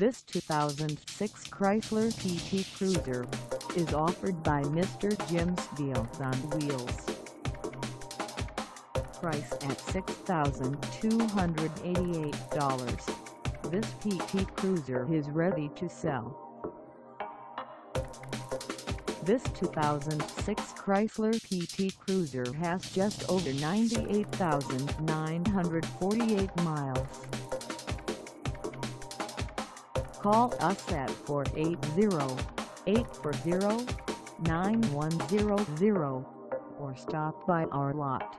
This 2006 Chrysler PT Cruiser is offered by Mr. Jim's Deals on Wheels. Price at $6,288, this PT Cruiser is ready to sell. This 2006 Chrysler PT Cruiser has just over 98,948 miles. Call us at 480-840-9100 or stop by our lot.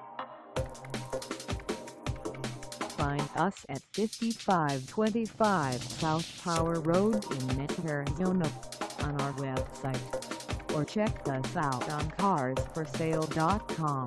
Find us at 5525 South Power Road in Mesa, Arizona on our website, or check us out on carsforsale.com.